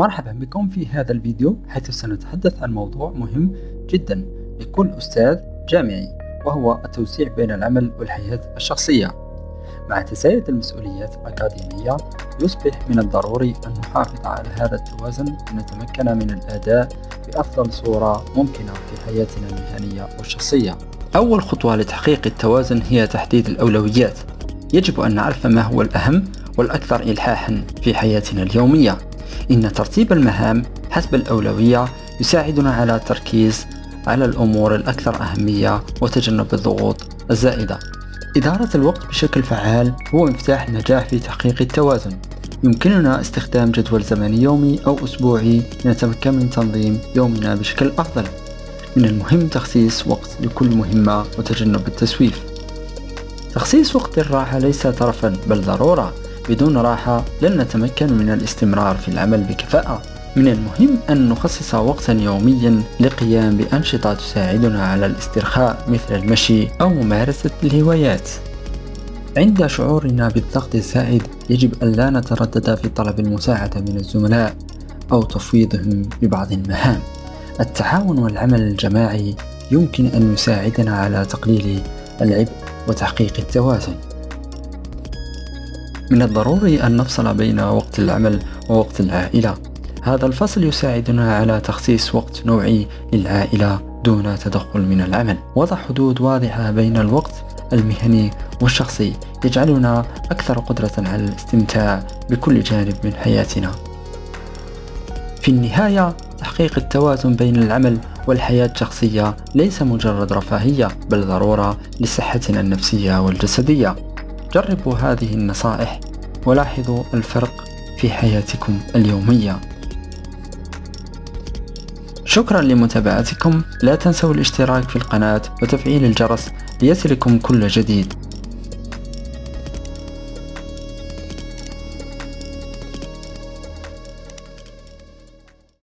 مرحبا بكم في هذا الفيديو، حيث سنتحدث عن موضوع مهم جدا لكل أستاذ جامعي، وهو التوسيع بين العمل والحياة الشخصية. مع تزايد المسؤوليات الأكاديمية يصبح من الضروري أن نحافظ على هذا التوازن لنتمكن من الأداء بأفضل صورة ممكنة في حياتنا المهنية والشخصية. أول خطوة لتحقيق التوازن هي تحديد الأولويات. يجب أن نعرف ما هو الأهم والأكثر إلحاحا في حياتنا اليومية. إن ترتيب المهام حسب الأولوية يساعدنا على التركيز على الأمور الأكثر أهمية وتجنب الضغوط الزائدة. إدارة الوقت بشكل فعال هو مفتاح النجاح في تحقيق التوازن. يمكننا استخدام جدول زمني يومي أو أسبوعي لنتمكن من تنظيم يومنا بشكل أفضل. من المهم تخصيص وقت لكل مهمة وتجنب التسويف. تخصيص وقت الراحة ليس ترفا بل ضرورة. بدون راحة لن نتمكن من الاستمرار في العمل بكفاءة. من المهم أن نخصص وقتا يوميا للقيام بأنشطة تساعدنا على الاسترخاء مثل المشي أو ممارسة الهوايات. عند شعورنا بالضغط الزائد يجب أن لا نتردد في طلب المساعدة من الزملاء أو تفويضهم ببعض المهام. التعاون والعمل الجماعي يمكن أن يساعدنا على تقليل العبء وتحقيق التوازن. من الضروري أن نفصل بين وقت العمل ووقت العائلة. هذا الفصل يساعدنا على تخصيص وقت نوعي للعائلة دون تدخل من العمل. وضع حدود واضحة بين الوقت المهني والشخصي يجعلنا أكثر قدرة على الاستمتاع بكل جانب من حياتنا. في النهاية، تحقيق التوازن بين العمل والحياة الشخصية ليس مجرد رفاهية بل ضرورة لصحتنا النفسية والجسدية. جربوا هذه النصائح ولاحظوا الفرق في حياتكم اليومية. شكرا لمتابعتكم، لا تنسوا الاشتراك في القناة وتفعيل الجرس ليصلكم كل جديد.